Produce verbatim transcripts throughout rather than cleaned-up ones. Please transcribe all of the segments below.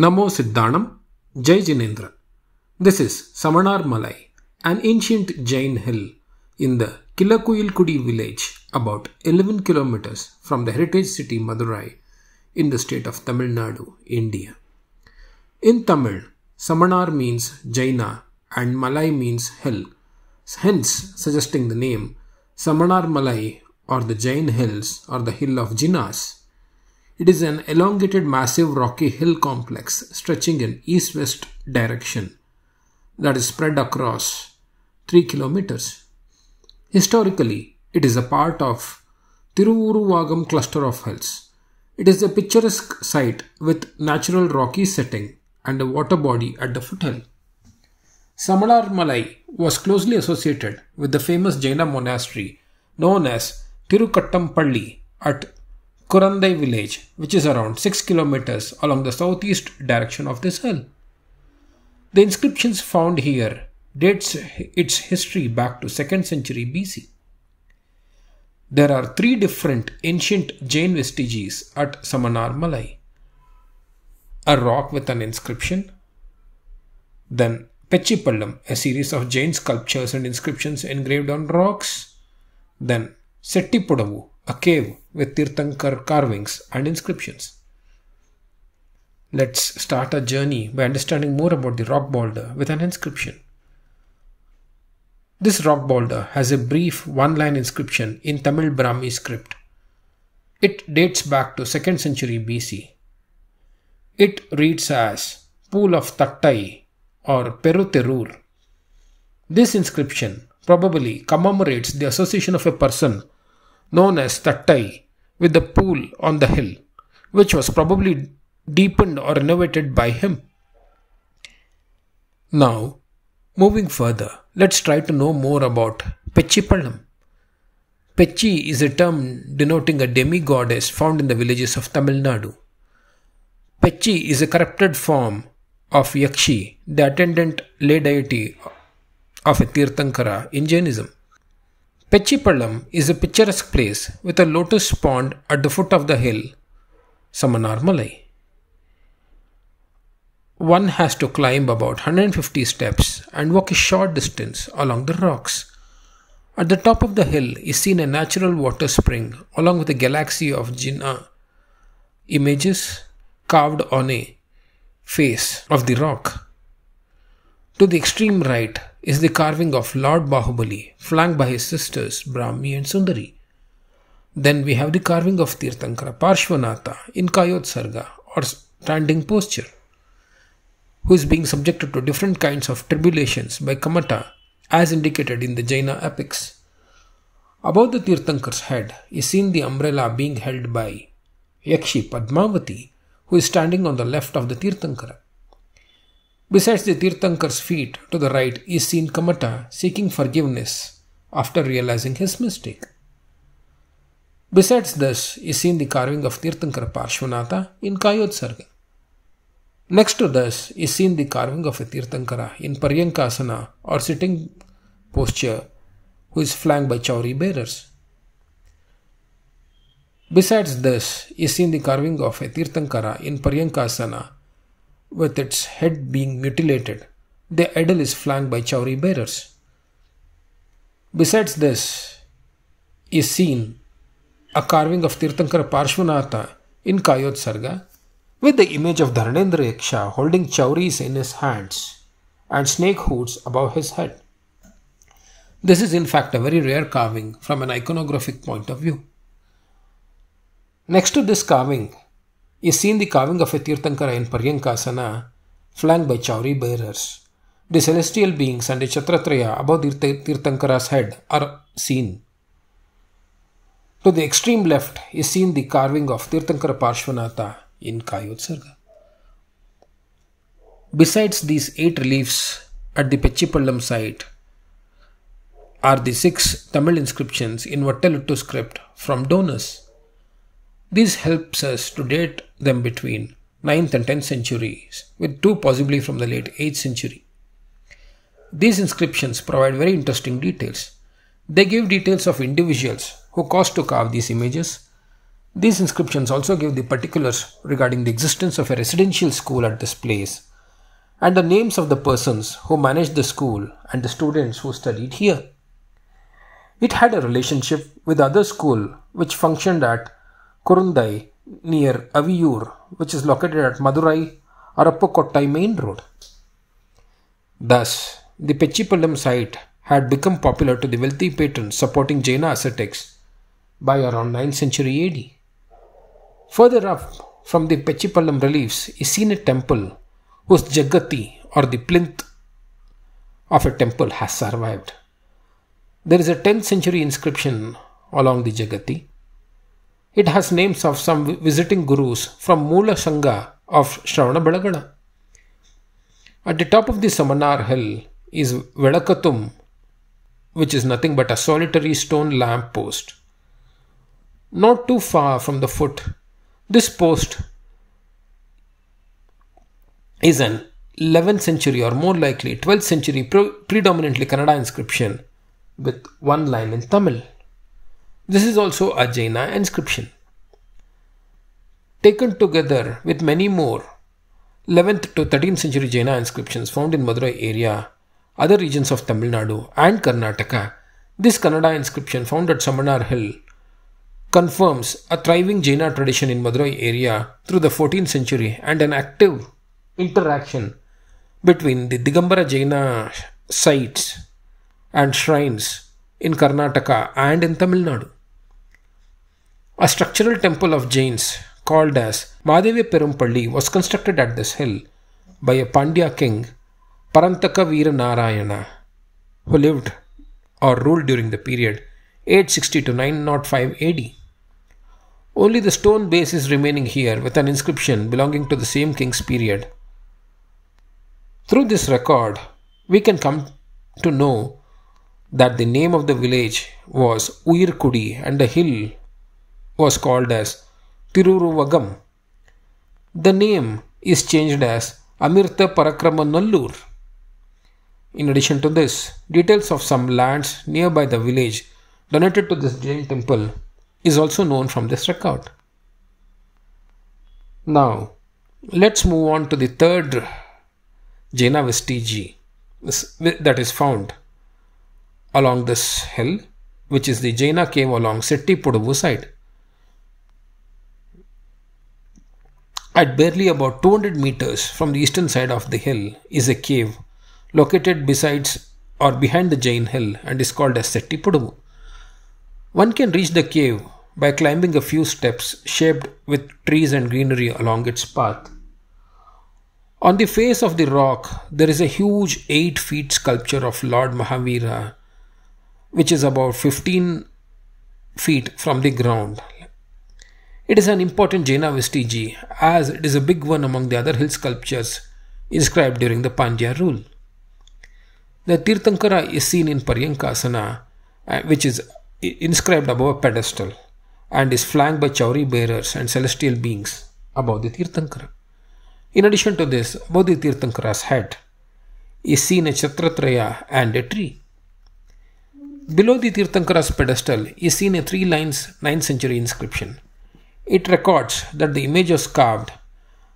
Namo Siddhanam, Jai Jinendra. This is Samanar Malai, an ancient Jain hill in the Kilakuyilkudi village, about eleven kilometers from the heritage city Madurai in the state of Tamil Nadu, India. In Tamil, Samanar means Jaina and Malai means hill, hence suggesting the name Samanar Malai or the Jain hills or the hill of Jinas. It is an elongated massive rocky hill complex stretching in east-west direction that is spread across three kilometers. Historically, it is a part of Tiruvuruvagam cluster of hills. It is a picturesque site with natural rocky setting and a water body at the foothill. Samanar Malai was closely associated with the famous Jaina monastery known as Tirukkattampalli at Kurundai village, which is around six kilometers along the southeast direction of this hill. The inscriptions found here dates its history back to second century B C. There are three different ancient Jain vestiges at Samanar Malai. A rock with an inscription, then Pechchipallam, a series of Jain sculptures and inscriptions engraved on rocks, then Settipodavu, a cave with Tirthankara carvings and inscriptions. Let's start a journey by understanding more about the rock boulder with an inscription. This rock boulder has a brief one-line inscription in Tamil Brahmi script. It dates back to second century B C. It reads as Pool of Taatai or Peruterur. This inscription probably commemorates the association of a person known as Taatai with the pool on the hill, which was probably deepened or renovated by him. Now, moving further, let's try to know more about Pechchipallam. Pechchi is a term denoting a demi-goddess found in the villages of Tamil Nadu. Pechchi is a corrupted form of Yakshi, the attendant lay deity of a Tirthankara in Jainism. Pechchipallam is a picturesque place with a lotus pond at the foot of the hill, Samanar Malai. One has to climb about one hundred fifty steps and walk a short distance along the rocks. At the top of the hill is seen a natural water spring along with a galaxy of Jina images carved on a face of the rock. To the extreme right is the carving of Lord Bahubali, flanked by his sisters Brahmi and Sundari. Then we have the carving of Tirthankara Parshvanatha in Kayotsarga or standing posture, who is being subjected to different kinds of tribulations by Kamatha as indicated in the Jaina epics. Above the Tirthankara's head is seen the umbrella being held by Yakshi Padmavati, who is standing on the left of the Tirthankara. Besides the Tirthankara's feet, to the right is seen Kamatha seeking forgiveness after realizing his mistake. Besides this is seen the carving of Tirthankara Parshvanatha in Kayotsarga. Next to this is seen the carving of a Tirthankara in Paryankasana or sitting posture, who is flanked by Chauri bearers. Besides this is seen the carving of a Tirthankara in Paryankasana with its head being mutilated. The idol is flanked by Chauri bearers. Besides this is seen a carving of Tirthankara Parshvanatha in Kayotsarga with the image of Dharanendra Yaksha holding Chauris in his hands and snake hoods above his head. This is in fact a very rare carving from an iconographic point of view. Next to this carving is seen the carving of a Tirthankara in Paryankasana, flanked by Chauri bearers. The celestial beings and the Chhatratraya above the Tirthankara's head are seen. To the extreme left is seen the carving of Tirthankara Parshvanatha in Kayotsarga. Besides these eight reliefs at the Pechchipallam site are the six Tamil inscriptions in Vatteluttu script from donors. This helps us to date them between ninth and tenth centuries, with two possibly from the late eighth century. These inscriptions provide very interesting details. They give details of individuals who caused to carve these images, These inscriptions also give the particulars regarding the existence of a residential school at this place and the names of the persons who managed the school and the students who studied here. It had a relationship with other school which functioned at Kurundai near Aviyur, which is located at Madurai Arappakottai main road. Thus, the Pechchipallam site had become popular to the wealthy patrons supporting Jaina ascetics by around ninth century A D. Further up from the Pechchipallam reliefs is seen a temple whose Jagati or the plinth of a temple has survived. There is a tenth century inscription along the Jagati. It has names of some visiting gurus from Moola Sangha of Sravanabelagola. At the top of the Samanar hill is Velakatum, which is nothing but a solitary stone lamp post. Not too far from the foot, this post is an eleventh century or more likely twelfth century pre predominantly Kannada inscription with one line in Tamil. This is also a Jaina inscription. Taken together with many more eleventh to thirteenth century Jaina inscriptions found in Madurai area, other regions of Tamil Nadu and Karnataka, this Kannada inscription found at Samanar Hill confirms a thriving Jaina tradition in Madurai area through the fourteenth century and an active interaction between the Digambara Jaina sites and shrines in Karnataka and in Tamil Nadu. A structural temple of Jains called as Vadevya Pirumpalli was constructed at this hill by a Pandya king, Parantaka Veera Narayana, who lived or ruled during the period eight sixty to nine oh five A D. Only the stone base is remaining here with an inscription belonging to the same king's period. Through this record, we can come to know that the name of the village was Uyirkudi and the hill was called as Tiruvuruvagam. The name is changed as Amirtha Parakrama Nallur. In addition to this, details of some lands nearby the village donated to this Jain temple is also known from this record. Now, let's move on to the third Jaina vestige that is found along this hill, which is the Jaina cave along Settipodavu side. At barely about two hundred meters from the eastern side of the hill is a cave located besides or behind the Jain hill and is called as Settipodavu. One can reach the cave by climbing a few steps shaped with trees and greenery along its path. On the face of the rock, there is a huge eight feet sculpture of Lord Mahavira, which is about fifteen feet from the ground. It is an important Jaina vestige as it is a big one among the other hill sculptures inscribed during the Pandya rule. The Tirthankara is seen in Paryankasana, which is inscribed above a pedestal and is flanked by Chauri bearers and celestial beings above the Tirthankara. In addition to this, above the Tirthankara's head is seen a Chhatratraya and a tree. Below the Tirthankara's pedestal is seen a three lines ninth century inscription. It records that the image was carved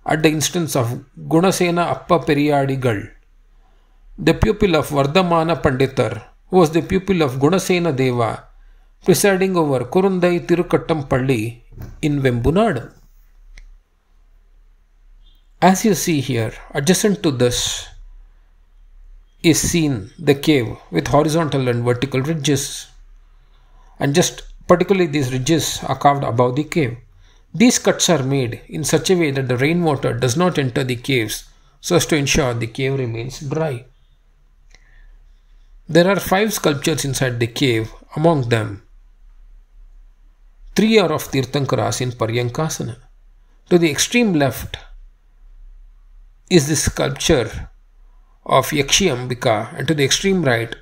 at the instance of Gunasena Appa Periyadigal, the pupil of Vardhamana Panditar, who was the pupil of Gunasena Deva, presiding over Kurundai Tirukkattampalli in Vembunad. As you see here, adjacent to this is seen the cave with horizontal and vertical ridges, and just particularly these ridges are carved above the cave. These cuts are made in such a way that the rainwater does not enter the caves so as to ensure the cave remains dry. There are five sculptures inside the cave, among them three are of Tirthankaras in Paryankasana. To the extreme left is the sculpture of Yakshi Ambika and to the extreme right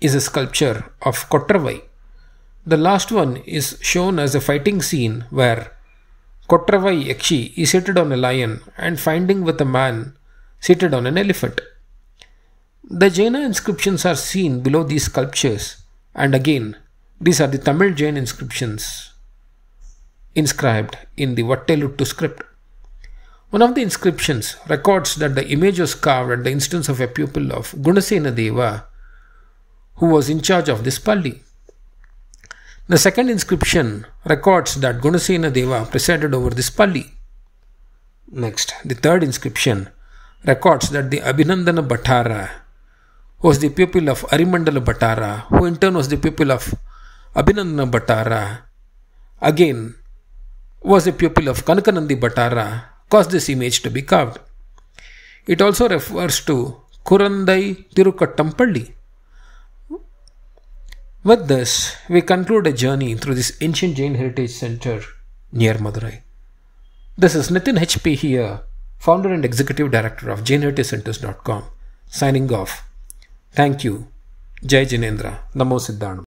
is a sculpture of Kotravai. The last one is shown as a fighting scene where Kotravai Yakshi is seated on a lion and fighting with a man seated on an elephant. The Jaina inscriptions are seen below these sculptures, and again, these are the Tamil Jain inscriptions inscribed in the Vatteluttu script. One of the inscriptions records that the image was carved at the instance of a pupil of Gunasena Deva, who was in charge of this Palli. The second inscription records that Gunasena Deva presided over this Palli. Next, the third inscription records that the Abhinandana Bhattara was the pupil of Arimandala Bhattara, who in turn was the pupil of Abhinandana Bhattara, again was a pupil of Kanakanandi Bhattara, caused this image to be carved. It also refers to Kurundai Tirukkattampalli. With this, we conclude a journey through this ancient Jain heritage center near Madurai. This is Nitin H P here, founder and executive director of Jain Heritage Centers dot com, signing off. Thank you. Jai Jinendra. Namo Siddhanam.